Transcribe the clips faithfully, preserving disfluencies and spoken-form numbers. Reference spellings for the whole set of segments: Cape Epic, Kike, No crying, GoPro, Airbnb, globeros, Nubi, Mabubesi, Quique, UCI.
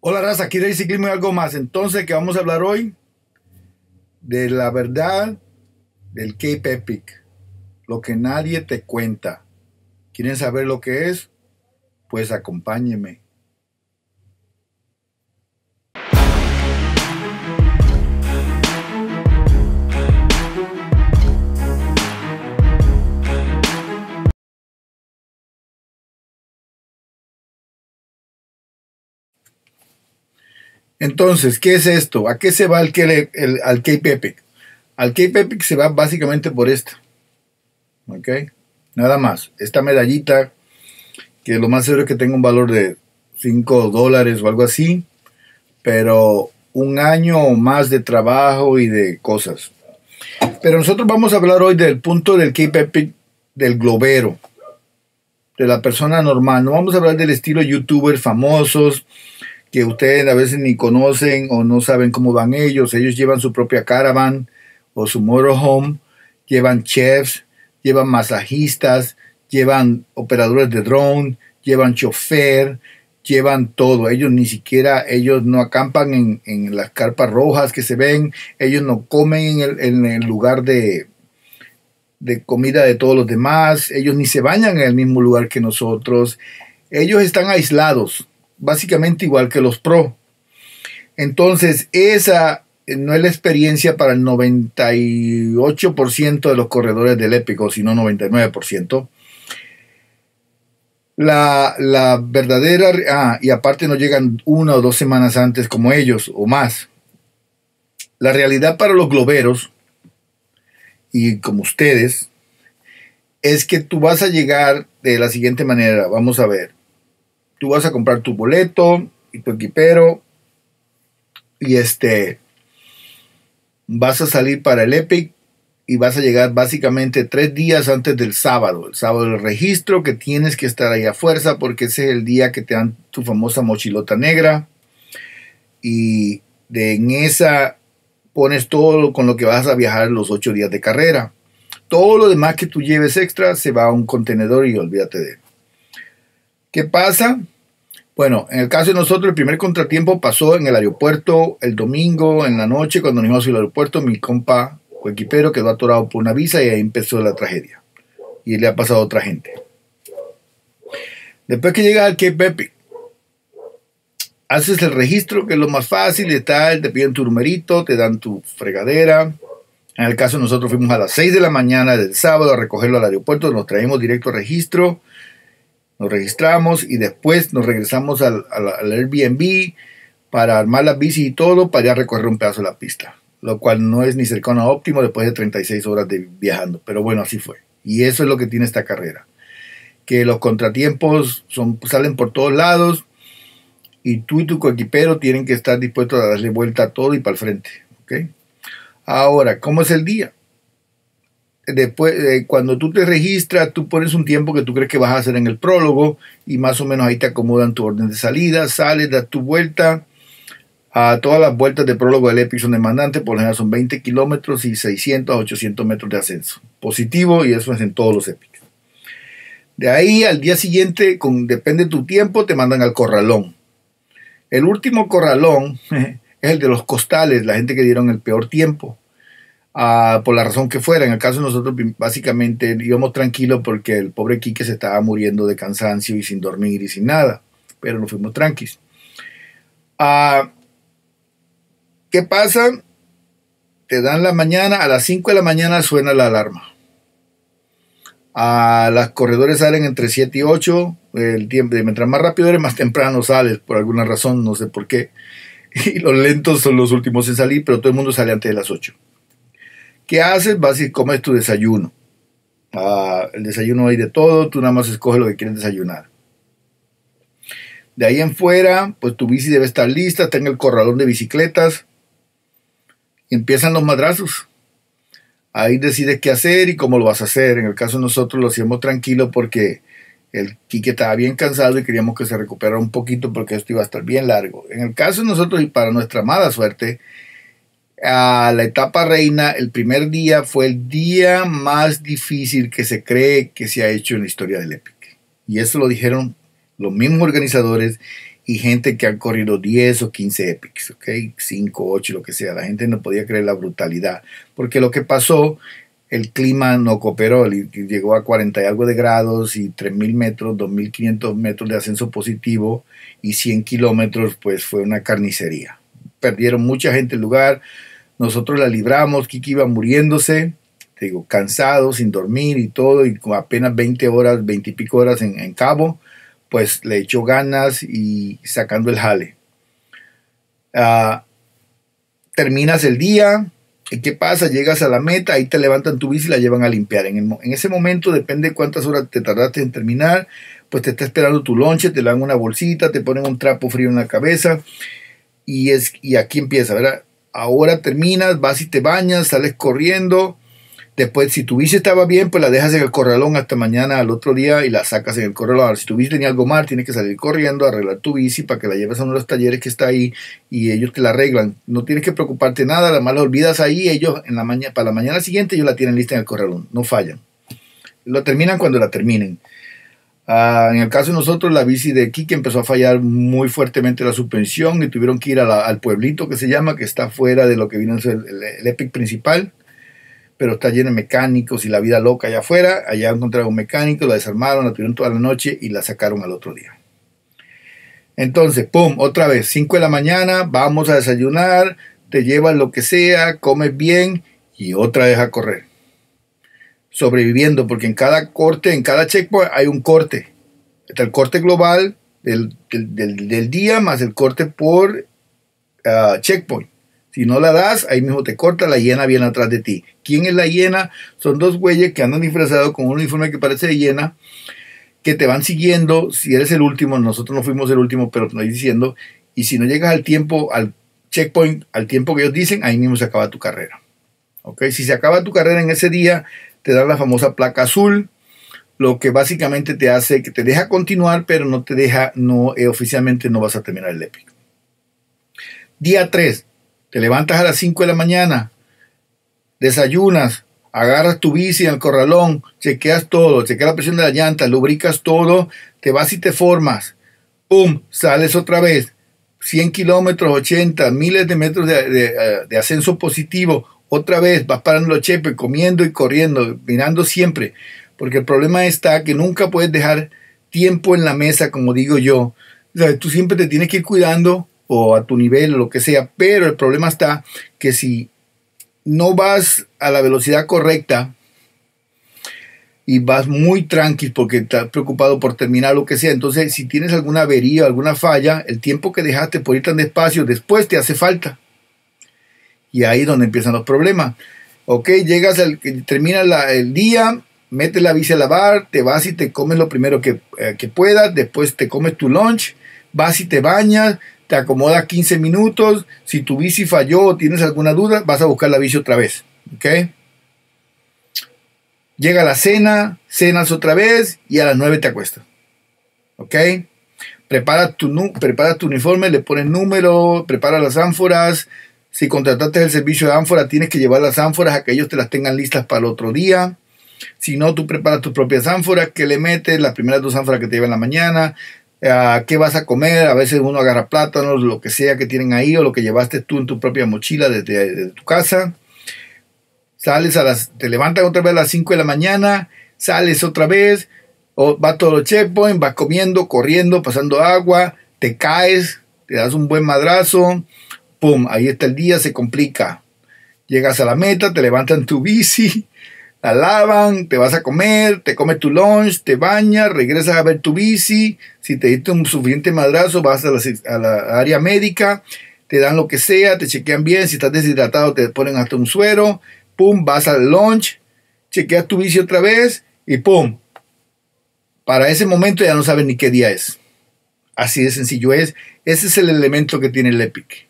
Hola raza, aquí de Ciclismo y Algo Más. Entonces, ¿qué vamos a hablar hoy? De la verdad del Cape Epic, lo que nadie te cuenta. ¿Quieren saber lo que es? Pues acompáñenme. Entonces, ¿qué es esto? ¿A qué se va el, el, el, al Cape Epic? Al Cape Epic se va básicamente por esta. ¿Ok? Nada más. Esta medallita, que lo más seguro es que tenga un valor de cinco dólares o algo así. Pero un año más de trabajo y de cosas. Pero nosotros vamos a hablar hoy del punto del Cape Epic del globero. De la persona normal. No vamos a hablar del estilo youtubers famosos, que ustedes a veces ni conocen o no saben cómo van ellos. Ellos llevan su propia caravan o su motorhome, llevan chefs, llevan masajistas, llevan operadores de drone, llevan chofer, llevan todo. Ellos ni siquiera, ellos no acampan en, en las carpas rojas que se ven, ellos no comen en el, en el lugar de, de comida de todos los demás, ellos ni se bañan en el mismo lugar que nosotros. Ellos están aislados. Básicamente igual que los pro. Entonces, esa no es la experiencia para el noventa y ocho por ciento de los corredores del Epic, sino noventa y nueve por ciento. La, la verdadera... Ah, y aparte no llegan una o dos semanas antes como ellos, o más. La realidad para los globeros, y como ustedes, es que tú vas a llegar de la siguiente manera. Vamos a ver. Tú vas a comprar tu boleto y tu equipero y este vas a salir para el Epic y vas a llegar básicamente tres días antes del sábado. El sábado del registro, que tienes que estar ahí a fuerza porque ese es el día que te dan tu famosa mochilota negra. Y de en esa pones todo con lo que vas a viajar los ocho días de carrera. Todo lo demás que tú lleves extra se va a un contenedor y olvídate de él. ¿Qué pasa? Bueno, en el caso de nosotros, el primer contratiempo pasó en el aeropuerto el domingo, en la noche, cuando nos íbamos al aeropuerto. Mi compa coequipero quedó atorado por una visa y ahí empezó la tragedia. Y le ha pasado a otra gente. Después que llegas al Cape Epic, haces el registro, que es lo más fácil, y tal, te piden tu numerito, te dan tu fregadera. En el caso de nosotros fuimos a las seis de la mañana del sábado a recogerlo al aeropuerto, nos traímos directo al registro. Nos registramos y después nos regresamos al, al, al Airbnb para armar las bicis y todo para ya recorrer un pedazo de la pista. Lo cual no es ni cercano a óptimo después de treinta y seis horas de viajando. Pero bueno, así fue. Y eso es lo que tiene esta carrera. Que los contratiempos son, salen por todos lados y tú y tu coequipero tienen que estar dispuestos a darle vuelta a todo y para el frente. ¿Okay? Ahora, ¿cómo es el día? Después, eh, cuando tú te registras, tú pones un tiempo que tú crees que vas a hacer en el prólogo y más o menos ahí te acomodan tu orden de salida, sales, das tu vuelta. A todas las vueltas de prólogo del Epic son demandantes, por lo general son veinte kilómetros y seiscientos a ochocientos metros de ascenso. Positivo, y eso es en todos los Epics. De ahí al día siguiente, con, depende de tu tiempo, te mandan al corralón. El último corralón es el de los costales, la gente que dieron el peor tiempo. Uh, por la razón que fuera. En el caso de nosotros básicamente íbamos tranquilos porque el pobre Quique se estaba muriendo de cansancio y sin dormir y sin nada, pero nos fuimos tranquilos. Uh, ¿Qué pasa? Te dan la mañana, a las cinco de la mañana suena la alarma. Uh, las corredores salen entre siete y ocho, el tiempo, mientras más rápido eres, más temprano sales, por alguna razón, no sé por qué. Y los lentos son los últimos en salir, pero todo el mundo sale antes de las ocho. ¿Qué haces? Vas y comes tu desayuno. Ah, el desayuno hay de todo, tú nada más escoges lo que quieres desayunar. De ahí en fuera, pues tu bici debe estar lista, está en el corralón de bicicletas. Y empiezan los madrazos. Ahí decides qué hacer y cómo lo vas a hacer. En el caso de nosotros lo hacíamos tranquilo porque el Quique estaba bien cansado y queríamos que se recuperara un poquito porque esto iba a estar bien largo. En el caso de nosotros, y para nuestra mala suerte, a la etapa reina, el primer día fue el día más difícil que se cree que se ha hecho en la historia del Epic. Y eso lo dijeron los mismos organizadores y gente que ha corrido diez o quince Epics, ¿ok? cinco, ocho, lo que sea. La gente no podía creer la brutalidad, porque lo que pasó, el clima no cooperó, llegó a cuarenta y algo de grados y tres mil metros, dos mil quinientos metros de ascenso positivo y cien kilómetros, pues fue una carnicería. Perdieron mucha gente el lugar, nosotros la libramos, Kike iba muriéndose, te digo, cansado, sin dormir y todo, y con apenas veinte horas, veinte y pico horas en, en Cabo, pues le echó ganas y sacando el jale. Uh, terminas el día, ¿y qué pasa? Llegas a la meta, ahí te levantan tu bici y la llevan a limpiar. En, el, en ese momento, depende de cuántas horas te tardaste en terminar, pues te está esperando tu lonche, te dan una bolsita, te ponen un trapo frío en la cabeza y, es, y aquí empieza, ¿verdad? Ahora terminas, vas y te bañas, sales corriendo. Después, si tu bici estaba bien, pues la dejas en el corralón hasta mañana al otro día y la sacas en el corralón. Ahora, si tu bici tenía algo mal, tienes que salir corriendo, arreglar tu bici para que la lleves a uno de los talleres que está ahí y ellos te la arreglan. No tienes que preocuparte nada, además la olvidas ahí, ellos en la mañana, para la mañana siguiente ellos la tienen lista en el corralón, no fallan. Lo terminan cuando la terminen. Uh, en el caso de nosotros, la bici de Kike empezó a fallar muy fuertemente la suspensión y tuvieron que ir a la, al pueblito que se llama, que está fuera de lo que viene a ser el, el Epic principal, pero está lleno de mecánicos y la vida loca allá afuera. Allá encontraron un mecánico, la desarmaron, la tuvieron toda la noche y la sacaron al otro día. Entonces, pum, otra vez, cinco de la mañana, vamos a desayunar, te llevas lo que sea, comes bien y otra vez a correr. Sobreviviendo, porque en cada corte, en cada checkpoint hay un corte. Está el corte global del, del, del, del día más el corte por uh, checkpoint. Si no la das, ahí mismo te corta, la hiena viene atrás de ti. ¿Quién es la hiena? Son dos güeyes que andan disfrazados con un uniforme que parece de hiena, que te van siguiendo. Si eres el último, nosotros no fuimos el último, pero te lo estoy diciendo. Y si no llegas al tiempo, al checkpoint, al tiempo que ellos dicen, ahí mismo se acaba tu carrera. ¿Okay? Si se acaba tu carrera en ese día, te dan la famosa placa azul, lo que básicamente te hace que te deja continuar, pero no te deja, no, eh, oficialmente no vas a terminar el Epic. Día tres. Te levantas a las cinco de la mañana, desayunas, agarras tu bici en el corralón, chequeas todo, chequeas la presión de la llanta, lubricas todo, te vas y te formas. ¡Pum! Sales otra vez. cien kilómetros, ochenta, miles de metros de, de, de ascenso positivo. Otra vez vas parando los chepes, comiendo y corriendo, mirando siempre. Porque el problema está que nunca puedes dejar tiempo en la mesa, como digo yo. O sea, tú siempre te tienes que ir cuidando, o a tu nivel, o lo que sea, pero el problema está que si no vas a la velocidad correcta y vas muy tranqui porque estás preocupado por terminar lo que sea, entonces si tienes alguna avería, alguna falla, el tiempo que dejaste por ir tan despacio, después te hace falta. Y ahí es donde empiezan los problemas. Ok, llegas, al, termina la, el día, metes la bici a lavar, te vas y te comes lo primero que, eh, que puedas, después te comes tu lunch, vas y te bañas, te acomodas quince minutos, si tu bici falló o tienes alguna duda, vas a buscar la bici otra vez, ¿ok? Llega la cena, cenas otra vez y a las nueve te acuestas, ¿ok? Preparas tu, preparas tu uniforme, le pones número, preparas las ánforas, si contrataste el servicio de ánfora, tienes que llevar las ánforas a que ellos te las tengan listas para el otro día. Si no, tú preparas tus propias ánforas, que le metes las primeras dos ánforas que te llevan en la mañana, Uh, qué vas a comer, a veces uno agarra plátanos, lo que sea que tienen ahí o lo que llevaste tú en tu propia mochila desde, desde tu casa. Sales a las, te levantas otra vez a las cinco de la mañana, sales otra vez, o vas todo el checkpoint, vas comiendo, corriendo, pasando agua, te caes, te das un buen madrazo, pum, ahí está el día, se complica. Llegas a la meta, te levantan tu bici, la lavan, te vas a comer, te comes tu lunch, te bañas, regresas a ver tu bici, si te diste un suficiente madrazo vas a la, a la área médica, te dan lo que sea, te chequean bien, si estás deshidratado te ponen hasta un suero, pum, vas al lunch, chequeas tu bici otra vez y pum, para ese momento ya no sabes ni qué día es. Así de sencillo es, ese es el elemento que tiene el Epic,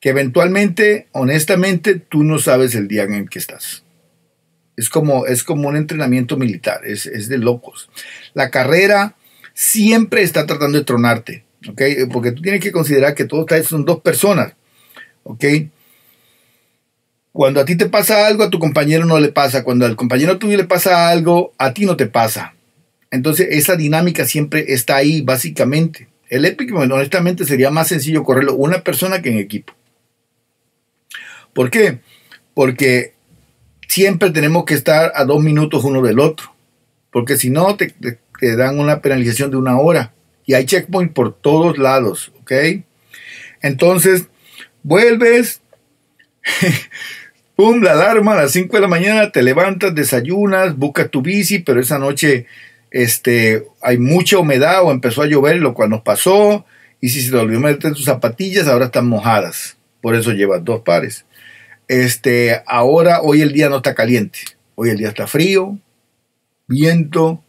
que eventualmente, honestamente, tú no sabes el día en el que estás. Es como, es como un entrenamiento militar, es, es de locos. La carrera siempre está tratando de tronarte, ¿okay? Porque tú tienes que considerar que todos son dos personas, ¿okay? Cuando a ti te pasa algo, a tu compañero no le pasa. Cuando al compañero tuyo le pasa algo, a ti no te pasa. Entonces, esa dinámica siempre está ahí, básicamente. El Epic, bueno, honestamente sería más sencillo correrlo una persona que en equipo. ¿Por qué? Porque siempre tenemos que estar a dos minutos uno del otro. Porque si no, te, te, te dan una penalización de una hora. Y hay checkpoint por todos lados, ¿ok? Entonces, vuelves, pum, la alarma a las cinco de la mañana, te levantas, desayunas, buscas tu bici, pero esa noche este, hay mucha humedad o empezó a llover, lo cual nos pasó. Y si se te olvidó meter tus zapatillas, ahora están mojadas. Por eso llevas dos pares. Este, ahora, hoy el día no está caliente. Hoy el día está frío, viento,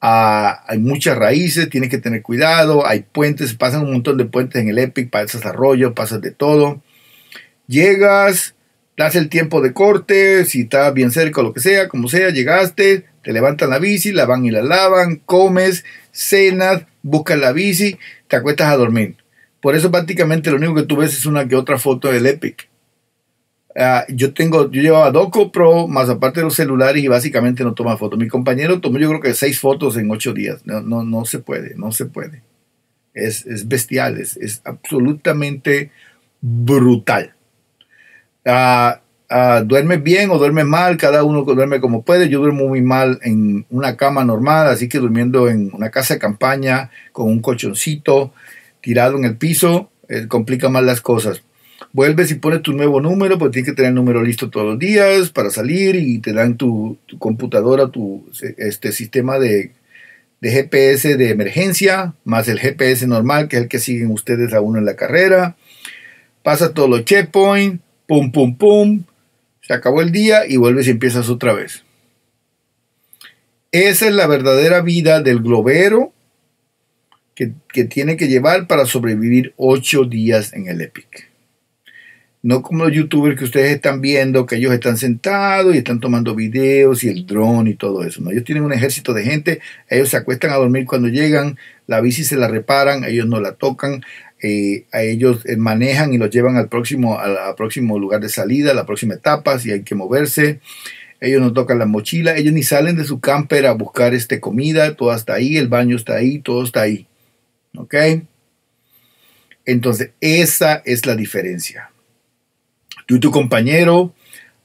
ah, hay muchas raíces, tienes que tener cuidado. Hay puentes, pasan un montón de puentes en el Epic, pasas arroyos, pasas de todo. Llegas, das el tiempo de corte, si estás bien cerca o lo que sea, como sea, llegaste, te levantan la bici, la van y la lavan, comes, cenas, buscas la bici, te acuestas a dormir. Por eso prácticamente lo único que tú ves es una que otra foto del Epic. Uh, yo tengo, yo llevaba dos GoPro, más aparte de los celulares, y básicamente no toma fotos. Mi compañero tomó yo creo que seis fotos en ocho días. No, no, no se puede, no se puede. Es, es bestial, es, es absolutamente brutal. Uh, uh, duermes bien o duermes mal, cada uno duerme como puede. Yo duermo muy mal en una cama normal, así que durmiendo en una casa de campaña, con un colchoncito tirado en el piso, eh, complica más las cosas. Vuelves y pones tu nuevo número, porque tienes que tener el número listo todos los días para salir, y te dan tu, tu computadora, tu este, sistema de, de G P S de emergencia, más el G P S normal, que es el que siguen ustedes a uno en la carrera. Pasas todos los checkpoints, pum, pum, pum, se acabó el día y vuelves y empiezas otra vez. Esa es la verdadera vida del globero que, que tiene que llevar para sobrevivir ocho días en el Epic. No como los youtubers que ustedes están viendo, que ellos están sentados y están tomando videos y el dron y todo eso. ¿No? Ellos tienen un ejército de gente, ellos se acuestan a dormir cuando llegan, la bici se la reparan, ellos no la tocan, eh, a ellos manejan y los llevan al próximo, al próximo lugar de salida, a la próxima etapa, si hay que moverse. Ellos no tocan la mochila, ellos ni salen de su camper a buscar este, comida, todo está ahí, el baño está ahí, todo está ahí. ¿Ok? Entonces, esa es la diferencia. Tú y tu compañero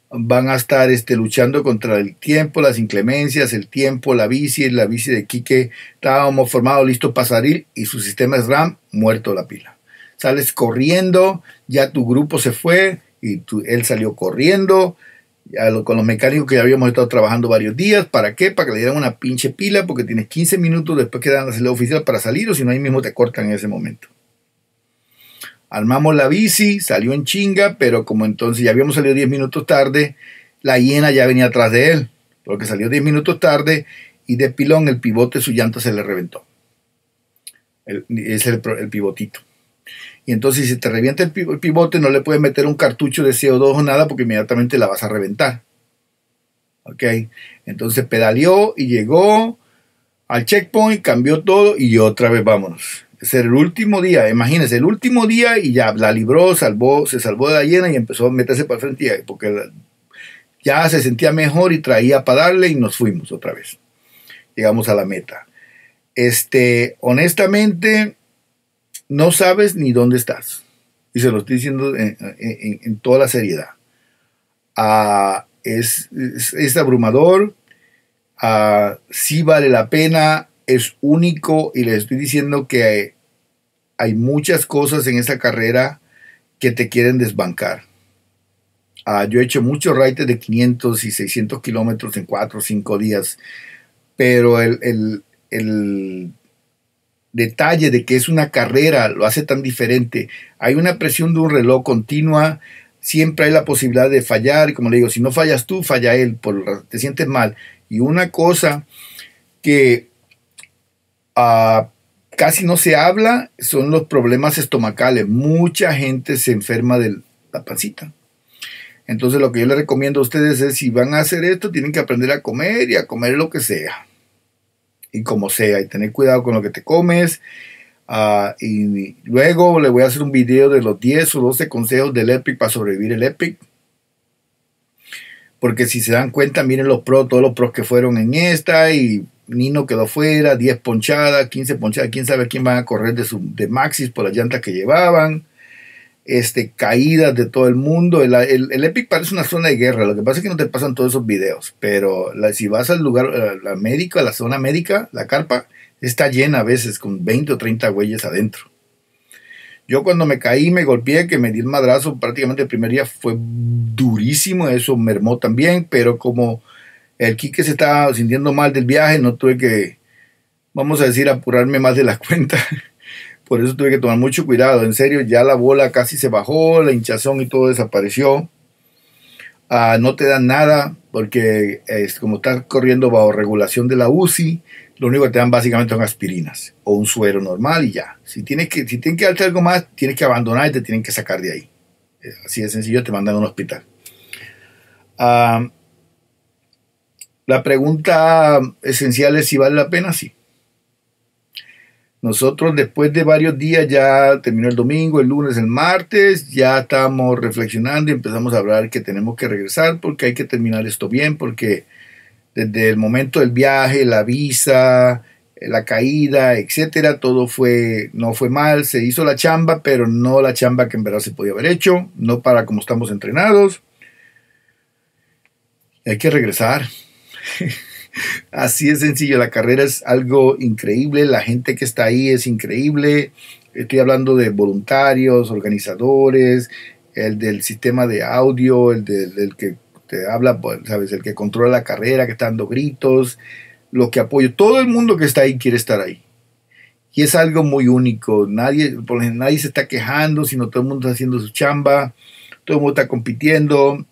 van a estar este, luchando contra el tiempo, las inclemencias, el tiempo, la bici, la bici de Quique. Estábamos formados, listos para salir, y su sistema es RAM, muerto la pila. Sales corriendo, ya tu grupo se fue y tú, él salió corriendo ya lo, con los mecánicos que ya habíamos estado trabajando varios días. ¿Para qué? Para que le dieran una pinche pila, porque tienes quince minutos después que dan la salida oficial para salir, o si no ahí mismo te cortan en ese momento. Armamos la bici, salió en chinga, pero como entonces ya habíamos salido diez minutos tarde, la hiena ya venía atrás de él, porque salió diez minutos tarde y de pilón el pivote, su llanta se le reventó. El, es el, el pivotito. Y entonces si te revienta el pivote no le puedes meter un cartucho de C O dos o nada, porque inmediatamente la vas a reventar. ¿Ok? Entonces pedaleó y llegó al checkpoint, cambió todo y otra vez vámonos. Ser el último día, imagínense, el último día, y ya la libró, salvó, se salvó de la hiena y empezó a meterse para el frente, porque ya se sentía mejor y traía para darle, y nos fuimos otra vez. Llegamos a la meta. Este, honestamente, no sabes ni dónde estás. Y se lo estoy diciendo en, en, en toda la seriedad. Ah, es, es, es abrumador. Ah, sí vale la pena. Es único, y les estoy diciendo que hay, hay muchas cosas en esta carrera que te quieren desbancar. Ah, yo he hecho muchos raids de quinientos y seiscientos kilómetros en cuatro o cinco días, pero el, el, el detalle de que es una carrera lo hace tan diferente. Hay una presión de un reloj continua, siempre hay la posibilidad de fallar, y como le digo, si no fallas tú, falla él, por, te sientes mal. Y una cosa que Uh, casi no se habla son los problemas estomacales. Mucha gente se enferma de la pancita. Entonces lo que yo les recomiendo a ustedes es, si van a hacer esto, tienen que aprender a comer y a comer lo que sea y como sea, y tener cuidado con lo que te comes. Uh, y luego le voy a hacer un video de los diez o doce consejos del Epic para sobrevivir el Epic, porque si se dan cuenta, miren los pros, todos los pros que fueron en esta, y Nino quedó fuera, diez ponchadas, quince ponchadas, quién sabe quién van a correr de, su, de Maxis por las llantas que llevaban, este, caídas de todo el mundo. El, el, el Epic parece una zona de guerra, lo que pasa es que no te pasan todos esos videos, pero la, si vas al lugar, la, la médica, la zona médica, la carpa, está llena a veces con veinte o treinta güeyes adentro. Yo cuando me caí, me golpeé, que me di el madrazo, prácticamente el primer día fue durísimo, eso mermó también, pero como el Quique se estaba sintiendo mal del viaje, no tuve que, vamos a decir, apurarme más de la cuenta. Por eso tuve que tomar mucho cuidado. En serio, ya la bola casi se bajó, la hinchazón y todo desapareció. Ah, no te dan nada, porque es como estás corriendo bajo regulación de la U C I, lo único que te dan básicamente son aspirinas o un suero normal y ya. Si tienes que, si tienen que darte algo más, tienes que abandonar y te tienen que sacar de ahí. Así de sencillo, te mandan a un hospital. Ah, la pregunta esencial es si vale la pena, sí. Nosotros después de varios días, ya terminó el domingo, el lunes, el martes, ya estábamos reflexionando y empezamos a hablar que tenemos que regresar porque hay que terminar esto bien, porque desde el momento del viaje, la visa, la caída, etcétera, todo fue, no fue mal, se hizo la chamba, pero no la chamba que en verdad se podía haber hecho, no para como estamos entrenados. Hay que regresar. Así es sencillo, la carrera es algo increíble, la gente que está ahí es increíble, estoy hablando de voluntarios, organizadores, el del sistema de audio, el del, del que te habla, sabes, el que controla la carrera, que está dando gritos, los que apoyo, todo el mundo que está ahí quiere estar ahí. Y es algo muy único, nadie, nadie se está quejando, sino todo el mundo está haciendo su chamba, todo el mundo está compitiendo.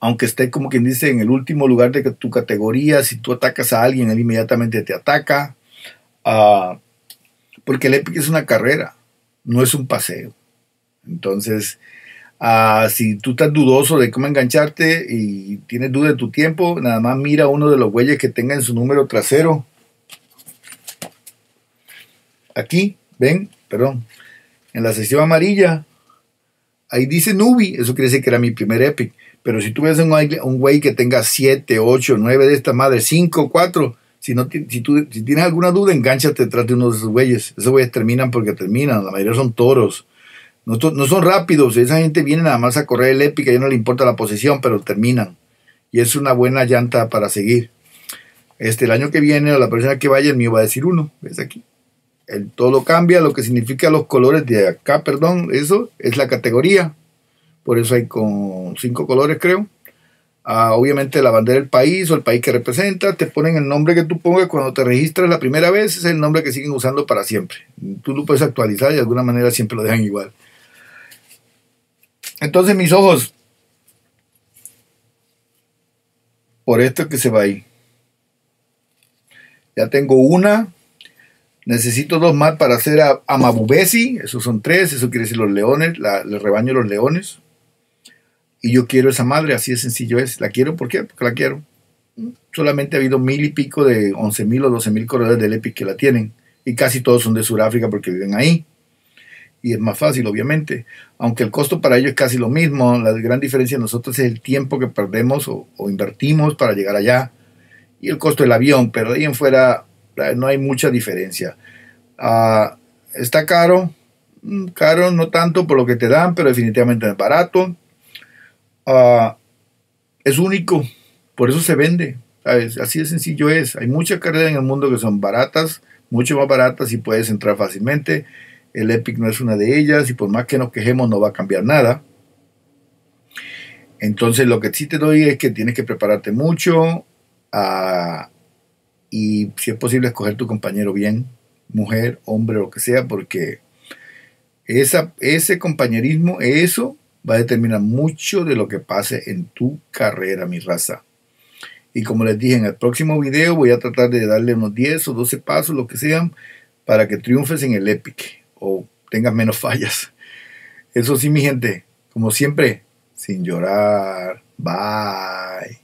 Aunque esté como quien dice en el último lugar de tu categoría, si tú atacas a alguien, él inmediatamente te ataca. Uh, porque el Epic es una carrera, no es un paseo. Entonces, uh, si tú estás dudoso de cómo engancharte y tienes duda de tu tiempo, nada más mira uno de los güeyes que tenga en su número trasero. Aquí, ven, perdón, en la sección amarilla, ahí dice Nubi, eso quiere decir que era mi primer Epic. Pero si tú ves un, un güey que tenga siete, ocho, nueve de esta madre, cinco, cuatro, si, no, si, tú, si tienes alguna duda, engánchate detrás de uno de esos güeyes. Esos güeyes terminan porque terminan, la mayoría son toros. No, no son rápidos, esa gente viene nada más a correr el Epic, ya no le importa la posición, pero terminan. Y es una buena llanta para seguir. Este, el año que viene, o la persona que vaya, el mío va a decir uno, ves aquí. El todo cambia, lo que significa los colores de acá, perdón, eso es la categoría. Por eso hay con cinco colores, creo. Ah, obviamente la bandera del país o el país que representa. Te ponen el nombre que tú pongas cuando te registras la primera vez. Es el nombre que siguen usando para siempre. Tú lo puedes actualizar y de alguna manera siempre lo dejan igual. Entonces mis ojos. Por esto que se va ahí. Ya tengo una. Necesito dos más para hacer a, a Mabubesi. Esos son tres. Eso quiere decir los leones. La, el rebaño de los leones. Y yo quiero esa madre, así de sencillo es. ¿La quiero? ¿Por qué? Porque la quiero. Solamente ha habido mil y pico de once mil o doce mil corredores del Epic que la tienen. Y casi todos son de Sudáfrica porque viven ahí. Y es más fácil, obviamente. Aunque el costo para ellos es casi lo mismo. La gran diferencia de nosotros es el tiempo que perdemos o, o invertimos para llegar allá. Y el costo del avión. Pero de ahí en fuera no hay mucha diferencia. Uh, está caro. Caro no tanto por lo que te dan, pero definitivamente es barato. Uh, es único, por eso se vende, ¿sabes? Así de sencillo es. Hay muchas carreras en el mundo que son baratas, mucho más baratas y puedes entrar fácilmente. El Epic no es una de ellas y por más que nos quejemos no va a cambiar nada. Entonces lo que sí te doy es que tienes que prepararte mucho uh, y si es posible escoger tu compañero bien, mujer, hombre, lo que sea, porque esa, ese compañerismo, eso va a determinar mucho de lo que pase en tu carrera, mi raza. Y como les dije, en el próximo video voy a tratar de darle unos diez o doce pasos, lo que sean, para que triunfes en el Epic o tengas menos fallas. Eso sí, mi gente, como siempre, sin llorar. Bye.